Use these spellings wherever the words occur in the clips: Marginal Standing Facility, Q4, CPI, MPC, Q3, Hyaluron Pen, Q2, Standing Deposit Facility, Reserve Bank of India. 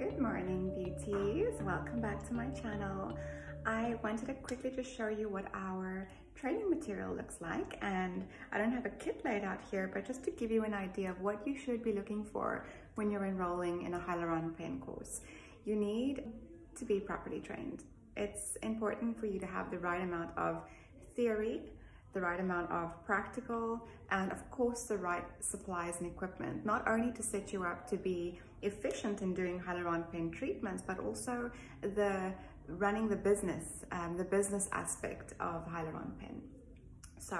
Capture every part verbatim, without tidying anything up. Good morning, beauties. Welcome back to my channel. I wanted to quickly just show you what our training material looks like, and I don't have a kit laid out here, but just to give you an idea of what you should be looking for when you're enrolling in a Hyaluron Pen course. You need to be properly trained. It's important for you to have the right amount of theory, the right amount of practical, and of course the right supplies and equipment, not only to set you up to be efficient in doing Hyaluron Pen treatments, but also the running the business, um, the business aspect of Hyaluron Pen. So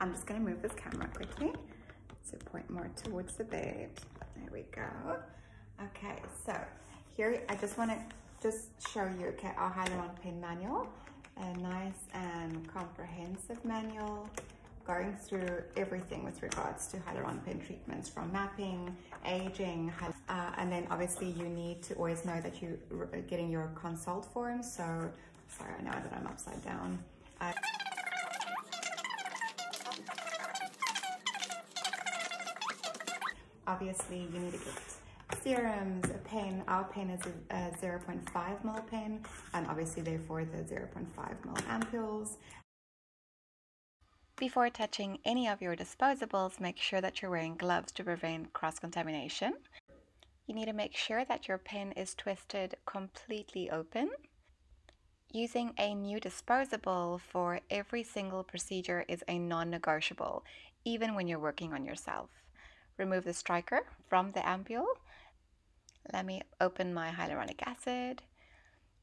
I'm just going to move this camera quickly to point more towards the bed. There we go. Okay, so here I just want to just show you, okay, our Hyaluron Pen manual. A nice and comprehensive manual going through everything with regards to Hyaluron Pen treatments, from mapping, aging, uh, and then obviously you need to always know that you're getting your consult form. So, sorry, I know that I'm upside down. Uh, obviously you need to get serums, a pen. Our pen is a, a zero point five mil pen, and obviously therefore the zero point five mil ampules. Before touching any of your disposables, make sure that you're wearing gloves to prevent cross-contamination. You need to make sure that your pen is twisted completely open. Using a new disposable for every single procedure is a non-negotiable, even when you're working on yourself. Remove the striker from the ampule. Let me open my hyaluronic acid.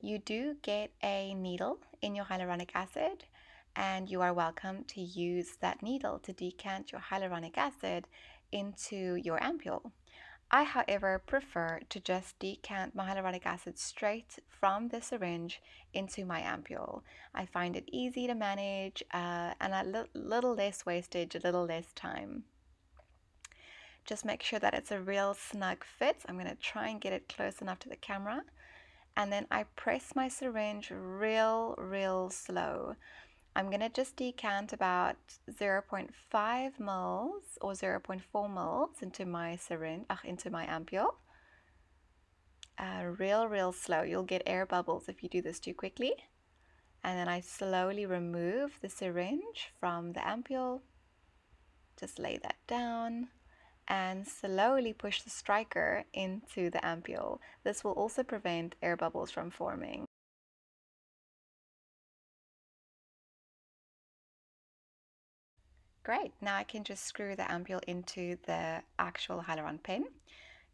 You do get a needle in your hyaluronic acid, and you are welcome to use that needle to decant your hyaluronic acid into your ampule. I, however, prefer to just decant my hyaluronic acid straight from the syringe into my ampule. I find it easy to manage uh, and a li little less wastage, a little less time. Just make sure that it's a real snug fit. I'm going to try and get it close enough to the camera. And then I press my syringe real, real slow. I'm going to just decant about zero point five mils or zero point four mils into my syringe, uh, into my ampule. Uh, real, real slow. You'll get air bubbles if you do this too quickly. And then I slowly remove the syringe from the ampule. Just lay that down. And slowly push the striker into the ampule. This will also prevent air bubbles from forming. Great, now I can just screw the ampule into the actual Hyaluron Pen.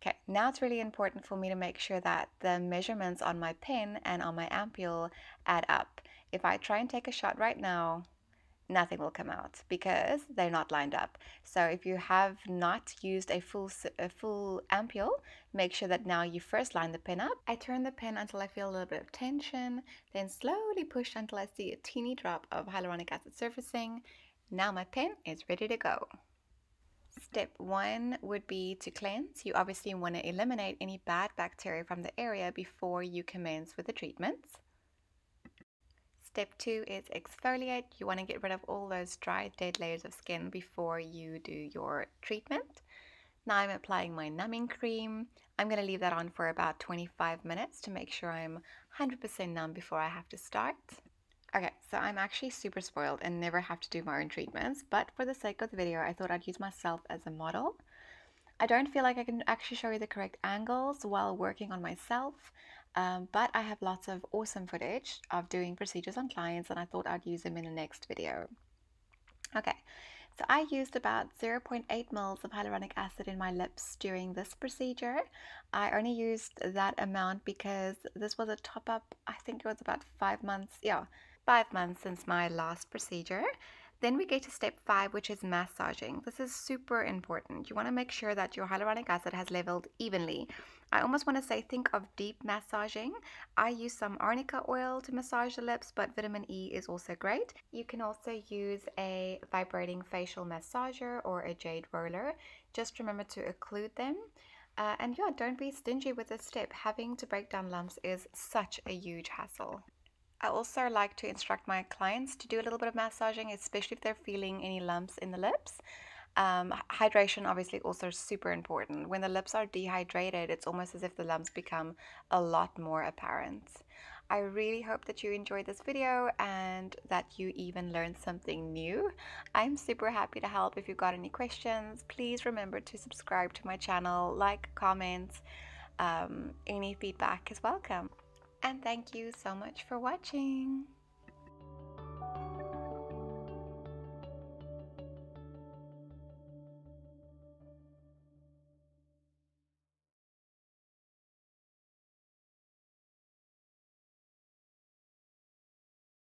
Okay, now it's really important for me to make sure that the measurements on my pen and on my ampule add up. If I try and take a shot right now, nothing will come out because they're not lined up. So if you have not used a full a full ampule, make sure that now you first line the pen up. I turn the pen until I feel a little bit of tension, then slowly push until I see a teeny drop of hyaluronic acid surfacing. Now my pen is ready to go. Step one would be to cleanse. You obviously want to eliminate any bad bacteria from the area before you commence with the treatments. Step two is exfoliate. You want to get rid of all those dry, dead layers of skin before you do your treatment. Now I'm applying my numbing cream. I'm going to leave that on for about twenty-five minutes to make sure I'm one hundred percent numb before I have to start. Okay, so I'm actually super spoiled and never have to do my own treatments, but for the sake of the video, I thought I'd use myself as a model. I don't feel like I can actually show you the correct angles while working on myself. Um, but I have lots of awesome footage of doing procedures on clients, and I thought I'd use them in the next video. Okay, so I used about zero point eight mils of hyaluronic acid in my lips during this procedure. I only used that amount because this was a top-up. I think it was about five months, yeah, five months since my last procedure. Then we get to step five, which is massaging. This is super important. You want to make sure that your hyaluronic acid has leveled evenly. I almost want to say think of deep massaging. I use some arnica oil to massage the lips, but vitamin E is also great. You can also use a vibrating facial massager or a jade roller. Just remember to occlude them. Uh, and yeah, don't be stingy with this step. Having to break down lumps is such a huge hassle. I also like to instruct my clients to do a little bit of massaging, especially if they're feeling any lumps in the lips. Um, hydration obviously also super important. When the lips are dehydrated, it's almost as if the lumps become a lot more apparent. I really hope that you enjoyed this video and that you even learned something new. I'm super happy to help. If you've got any questions, please remember to subscribe to my channel, like, comment, um, any feedback is welcome. And thank you so much for watching.